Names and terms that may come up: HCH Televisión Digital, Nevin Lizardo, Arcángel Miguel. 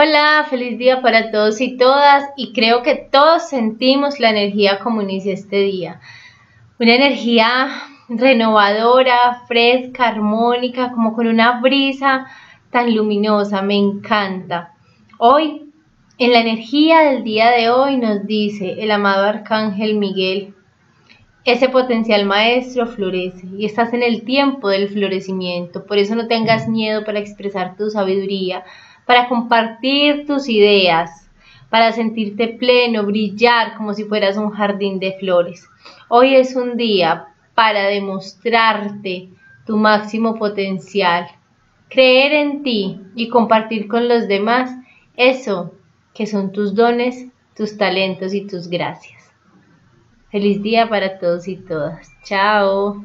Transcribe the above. Hola, feliz día para todos y todas, y creo que todos sentimos la energía como inicia este día. Una energía renovadora, fresca, armónica, como con una brisa tan luminosa, me encanta. Hoy, en la energía del día de hoy, nos dice el amado Arcángel Miguel: ese potencial maestro florece y estás en el tiempo del florecimiento, por eso no tengas miedo para expresar tu sabiduría, para compartir tus ideas, para sentirte pleno, brillar como si fueras un jardín de flores. Hoy es un día para demostrarte tu máximo potencial, creer en ti y compartir con los demás eso que son tus dones, tus talentos y tus gracias. Feliz día para todos y todas. Chao.